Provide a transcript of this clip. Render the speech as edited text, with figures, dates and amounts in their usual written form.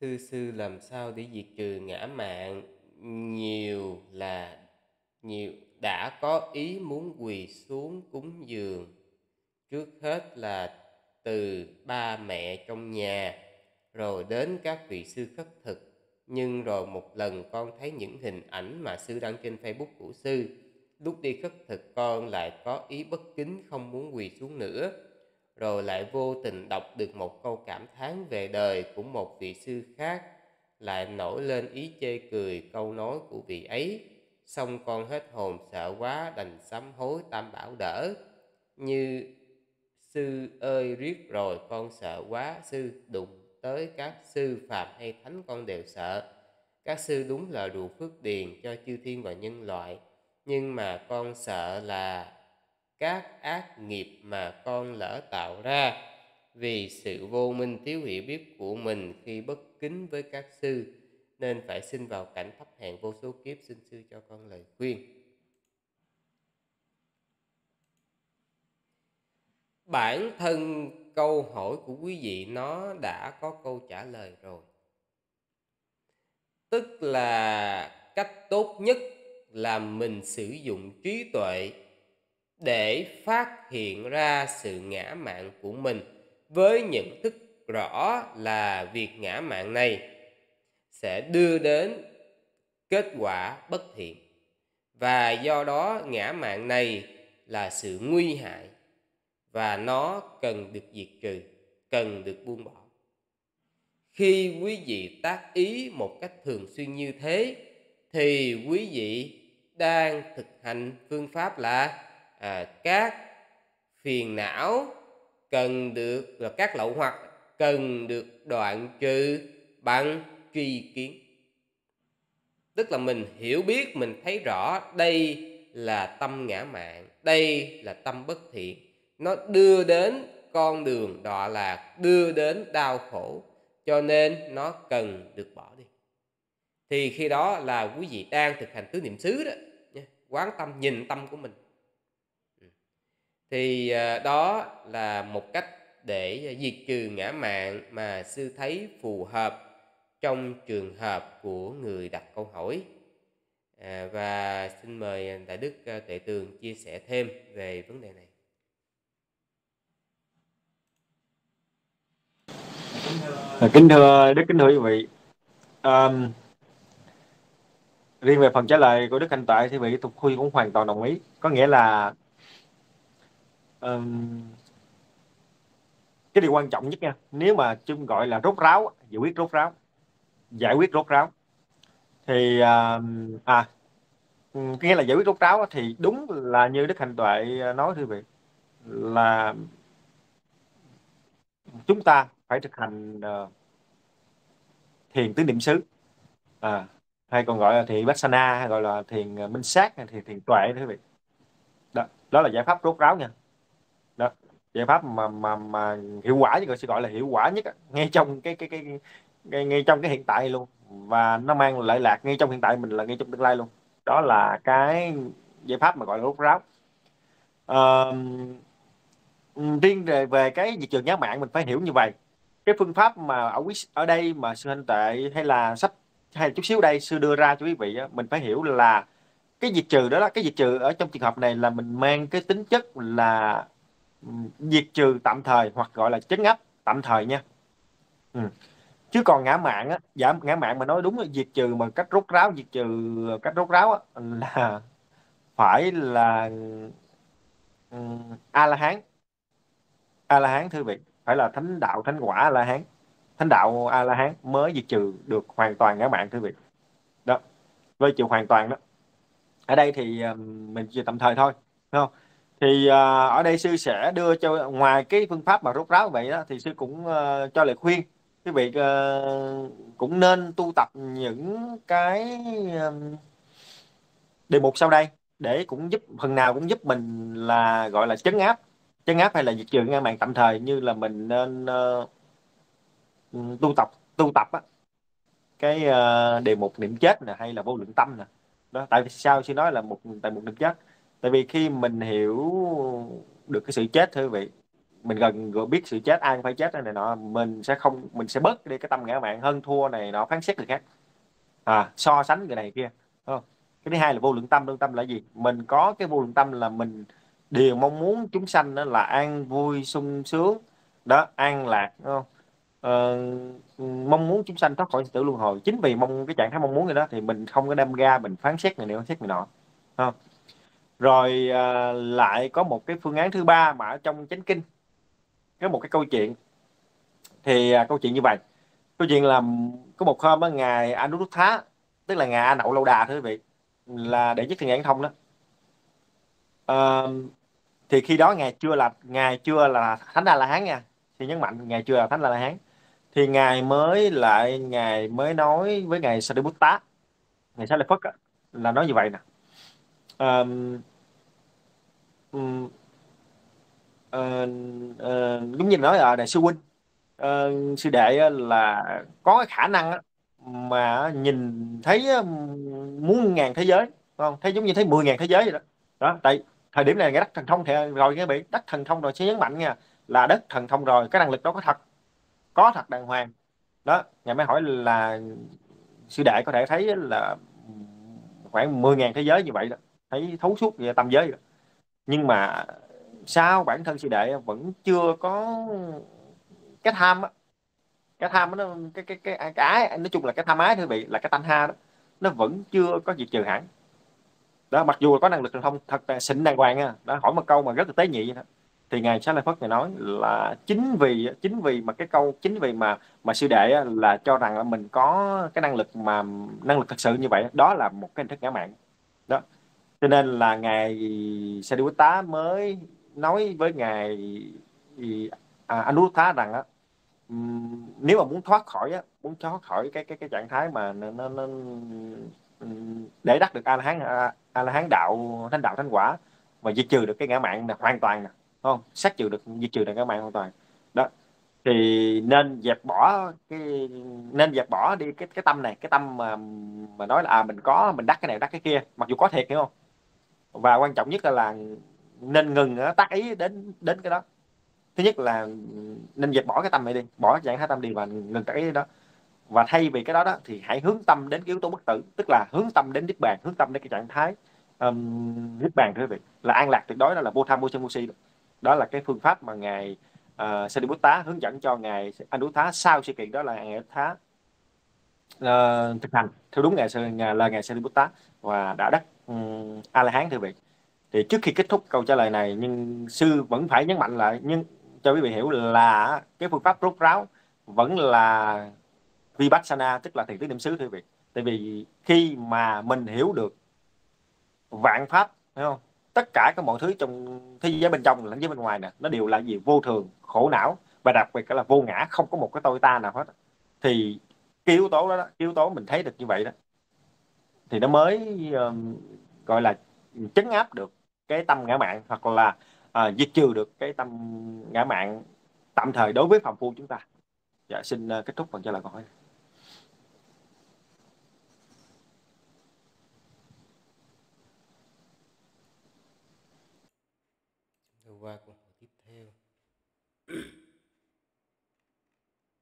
Thưa sư, làm sao để diệt trừ ngã mạn? Nhiều đã có ý muốn quỳ xuống cúng dường, trước hết là từ ba mẹ trong nhà, rồi đến các vị sư khất thực. Nhưng rồi một lần con thấy những hình ảnh mà sư đăng trên Facebook của sư, lúc đi khất thực con lại có ý bất kính không muốn quỳ xuống nữa. Rồi lại vô tình đọc được một câu cảm thán về đời của một vị sư khác, lại nổi lên ý chê cười câu nói của vị ấy. Xong con hết hồn sợ quá, đành sám hối tam bảo đỡ. Như sư ơi, riết rồi con sợ quá, sư đụng tới các sư phạm hay thánh con đều sợ. Các sư đúng là rùa phước điền cho chư thiên và nhân loại, nhưng mà con sợ là các ác nghiệp mà con lỡ tạo ra vì sự vô minh thiếu hiểu biết của mình khi bất kính với các sư, nên phải sinh vào cảnh thấp hèn vô số kiếp. Xin sư cho con lời khuyên. Bản thân câu hỏi của quý vị nó đã có câu trả lời rồi. Tức là cách tốt nhất là mình sử dụng trí tuệ để phát hiện ra sự ngã mạn của mình, với nhận thức rõ là việc ngã mạn này sẽ đưa đến kết quả bất thiện, và do đó ngã mạn này là sự nguy hại và nó cần được diệt trừ, cần được buông bỏ. Khi quý vị tác ý một cách thường xuyên như thế thì quý vị đang thực hành phương pháp là các phiền não cần được, là các lậu hoặc cần được đoạn trừ bằng tri kiến. Tức là mình hiểu biết, mình thấy rõ đây là tâm ngã mạn, đây là tâm bất thiện, nó đưa đến con đường đọa lạc, đưa đến đau khổ, cho nên nó cần được bỏ đi. Thì khi đó là quý vị đang thực hành tứ niệm xứ đó, quán tâm, nhìn tâm của mình. Thì đó là một cách để diệt trừ ngã mạn mà sư thấy phù hợp trong trường hợp của người đặt câu hỏi. Và xin mời Đại Đức Tuệ Tường chia sẻ thêm về vấn đề này. Kính thưa Đức, kính thưa quý vị, riêng về phần trả lời của Đức Hạnh Tuệ thì vị Thục Khuy cũng hoàn toàn đồng ý. Có nghĩa là cái điều quan trọng nhất nha, nếu mà chúng gọi là rốt ráo, giải quyết rốt ráo, giải quyết rốt ráo thì nghĩa là giải quyết rốt ráo thì đúng là như Đức Hạnh Tuệ nói thưa vị, là chúng ta phải thực hành thiền tứ niệm xứ, hay còn gọi là thiền Vipassana, hay gọi là thiền minh sát, hay thiền tuệ thưa quý vị. Đó là giải pháp rốt ráo nha. Đó, giải pháp mà hiệu quả, chứ sẽ gọi là hiệu quả nhất ngay trong cái ngay trong cái hiện tại luôn, và nó mang lợi lạc ngay trong hiện tại mình, là ngay trong tương lai luôn. Đó là cái giải pháp mà gọi là rốt ráo. Riêng về cái diệt trừ ngã mạn mình phải hiểu như vậy. Cái phương pháp mà ở đây mà sư Hạnh Tuệ hay là sách hay là chút xíu đây sư đưa ra cho quý vị đó, mình phải hiểu là cái diệt trừ đó, cái diệt trừ ở trong trường hợp này là mình mang cái tính chất là diệt trừ tạm thời, hoặc gọi là trấn áp tạm thời nha. Chứ còn ngã mạn á, ngã mạn mà nói đúng là diệt trừ mà cách rốt ráo, diệt trừ cách rốt ráo á, là phải là A-la-hán. A-la-hán thưa vị, phải là thánh đạo, thánh quả A-la-hán, thánh đạo A-la-hán mới diệt trừ được hoàn toàn ngã mạn thưa vị. Đó, với trừ hoàn toàn đó. Ở đây thì mình chỉ tạm thời thôi, đúng không? Thì ở đây sư sẽ đưa cho, ngoài cái phương pháp mà rốt ráo vậy đó, thì sư cũng cho lời khuyên quý vị cũng nên tu tập những cái đề mục sau đây, để cũng giúp phần nào, cũng giúp mình là gọi là trấn áp hay là diệt trừ ngã mạn tạm thời. Như là mình nên tu tập á, cái đề mục niệm chết nè, hay là vô lượng tâm nè. Đó, tại sao sư nói là một niệm chết? Tại vì khi mình hiểu được cái sự chết thưa quý vị, mình gần biết sự chết, ai cũng phải chết này nọ, mình sẽ không, mình sẽ bớt đi cái tâm ngã mạn, hơn thua này nọ, phán xét người khác, so sánh người này kia, đúng không? Cái thứ hai là vô lượng tâm. Lương tâm là gì? Mình có cái vô lượng tâm là mình điều mong muốn chúng sanh đó là an vui sung sướng đó, an lạc, đúng không? Mong muốn chúng sanh thoát khỏi tử luân hồi. Chính vì mong cái trạng thái mong muốn này đó thì mình không có đem ra mình phán xét người này, phán xét người nọ, không? Rồi lại có một cái phương án thứ ba mà ở trong Chánh Kinh có một cái câu chuyện. Thì câu chuyện như vậy, câu chuyện là có một hôm đó, ngài Anuruddha, tức là ngài A Nậu Lâu Đà, thưa quý vị, là đệ nhất thiện nhãn thông đó. Thì khi đó ngài chưa là thánh A La Hán nha, thì nhấn mạnh ngài chưa là thánh A La Hán. Thì ngài mới nói với ngài Sariputta, ngài Sa Lợi Phất là nói như vậy nè. Giống như nói đại sư huynh, sư đệ là có cái khả năng mà nhìn thấy muốn ngàn thế giới, không? Thấy giống như thấy 10.000 thế giới vậy đó. Đó, tại thời điểm này ngài đắc thần thông thì rồi, các bạn đắc thần thông rồi, sẽ nhấn mạnh nha, là đắc thần thông rồi, cái năng lực đó có thật đàng hoàng. Đó, ngài mới hỏi là sư đệ có thể thấy là khoảng 10.000 thế giới như vậy đó, thấy thấu suốt về tam giới rồi. Nhưng mà sao bản thân sư đệ vẫn chưa có cái tham á, cái tham nó, cái ái, nói chung là cái tham ái, thưa quý vị, là cái tanha đó, nó vẫn chưa có diệt trừ hẳn đó, mặc dù là có năng lực thần thông thật là xịn đàng hoàng nha. Đó, hỏi một câu mà rất là tế nhị vậy đó. Thì ngài Xá Lợi Phất này nói là chính vì mà sư đệ là cho rằng là mình có cái năng lực thật sự như vậy, đó là một cái hình thức ngã mạn đó. Cho nên là ngài Sariputta mới nói với ngài Anuruddha rằng á, nếu mà muốn thoát khỏi cái trạng thái mà nó để đắc được A La Hán đạo, thánh đạo, thánh quả, và diệt trừ được cái ngã mạn là hoàn toàn nè, không? Sát trừ được, diệt trừ được ngã mạn hoàn toàn. Đó. Thì nên dẹp bỏ đi cái tâm này, cái tâm mà nói là mình đắc cái này đắc cái kia, mặc dù có thiệt, hiểu không? Và quan trọng nhất là nên ngừng tác ý đến cái đó. Thứ nhất là nên dẹp bỏ cái tâm này đi, bỏ dạng thái tâm đi và ngừng tác ý đó. Và thay vì cái đó thì hãy hướng tâm đến cái yếu tố bất tử, tức là hướng tâm đến Niết Bàn, hướng tâm đến cái trạng thái Niết Bàn, thưa quý vị, là an lạc tuyệt đối, đó là vô tham vô sân vô si. Đó là cái phương pháp mà ngài Sariputta hướng dẫn cho ngài Anuruddha sau sự kiện đó, là ngài Anuruddha thực hành theo đúng lời ngài Sariputta và đã đắc A La Hán, thưa quý vị. Thì trước khi kết thúc câu trả lời này, nhưng sư vẫn phải nhấn mạnh lại, nhưng cho quý vị hiểu là cái phương pháp rốt ráo vẫn là Vipassana, tức là thiền tứ niệm xứ, thưa quý vị. Tại vì khi mà mình hiểu được vạn pháp, thấy không? Tất cả các mọi thứ trong thế giới bên trong lẫn giới bên ngoài nè, nó đều là gì? Vô thường, khổ não, và đặc biệt là vô ngã, không có một cái tôi ta nào hết. Thì cái yếu tố đó, yếu tố mình thấy được như vậy đó, thì nó mới gọi là trấn áp được cái tâm ngã mạn, hoặc là diệt trừ được cái tâm ngã mạn tạm thời đối với phàm phu chúng ta. Dạ, xin kết thúc phần trả lời câu hỏi. Qua